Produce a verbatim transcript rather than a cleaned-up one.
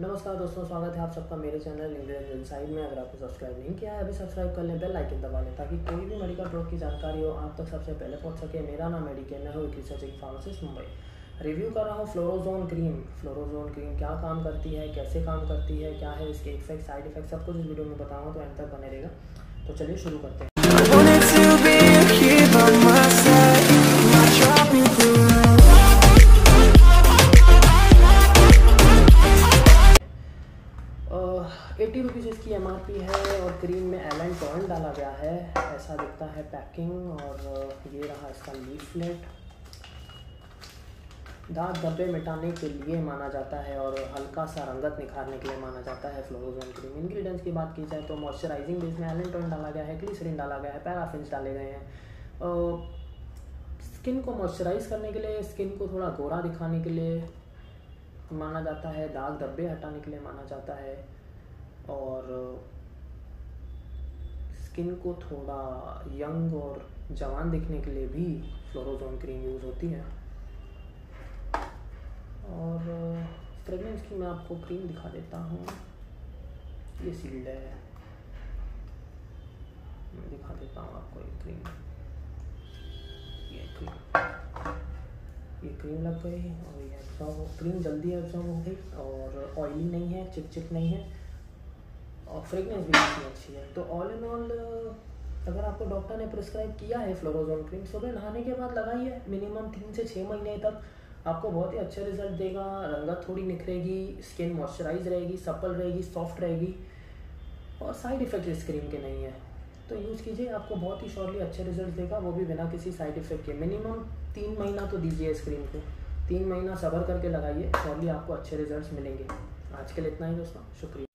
नमस्कार दोस्तों, स्वागत है आप सबका मेरे चैनल इंग्लिश साइड में। अगर आपको सब्सक्राइब नहीं किया है अभी सब्सक्राइब कर लें, बेल आइकन दबा लें ताकि कोई भी मेडिकल प्रोडक्ट की जानकारी हो आप तक सबसे पहले पहुंच सके। मेरा नाम मेडिकल है, एक रिसर्चिंग फार्मासिस्ट मुंबई। रिव्यू कर रहा हूँ फ्लोरोजोन क्रीम। फ्लोरोजोन क्रीम क्या काम करती है, कैसे काम करती है, क्या है इसके इफेक्ट, साइड इफेक्ट, सब कुछ इस वीडियो में बताऊँगा तो एंड तक बने रहेगा। तो चलिए शुरू करते हैं। एटी रुपीज़ इसकी एमआरपी है और क्रीम में एलेंटॉइन डाला गया है, ऐसा दिखता है पैकिंग। और ये रहा इसका लीफलेट। दाग धब्बे मिटाने के लिए माना जाता है और हल्का सा रंगत निखारने के लिए माना जाता है फ्लोरोजोन क्रीम। इंग्रेडिएंट्स की बात की जाए तो मॉइस्चराइजिंग बेस में एलेंटॉइन डाला गया है, ग्लिसरीन डाला गया है, पैराफिन डाले गए हैं। और स्किन को मॉइस्चराइज करने के लिए, स्किन को थोड़ा गोरा दिखाने के लिए माना जाता है, दाग धब्बे हटाने के लिए माना जाता है और स्किन को थोड़ा यंग और जवान दिखने के लिए भी फ्लोरोजोन क्रीम यूज़ होती है। और फ्रेगरेंस की मैं आपको क्रीम दिखा देता हूँ, ये सील्ड है, मैं दिखा देता हूँ आपको ये क्रीम। ये क्रीम ये क्रीम लग गई और ये एब्जॉर्ब, क्रीम जल्दी एब्जॉर्ब हो गई और ऑयली नहीं है, चिपचिप नहीं है और फ्रेगनेंस भी काफ़ी अच्छी है। तो ऑल इन ऑल अगर आपको डॉक्टर ने प्रिस्क्राइब किया है फ्लोरोजोन क्रीम, सुबह नहाने के बाद लगाइए, मिनिमम तीन से छः महीने तक आपको बहुत ही अच्छे रिजल्ट देगा। रंगत थोड़ी निखरेगी, स्किन मॉइस्चराइज रहेगी, सपल रहेगी, सॉफ्ट रहेगी और साइड इफेक्ट इस क्रीम के नहीं है। तो यूज़ कीजिए, आपको बहुत ही शॉर्टली अच्छे रिजल्ट देगा, वो भी बिना किसी साइड इफेक्ट के। मिनिमम तीन महीना तो दीजिए इस क्रीम को, तीन महीना सब्र करके लगाइए, शॉर्टली आपको अच्छे रिजल्ट मिलेंगे। आज के लिए इतना ही दोस्तों, शुक्रिया।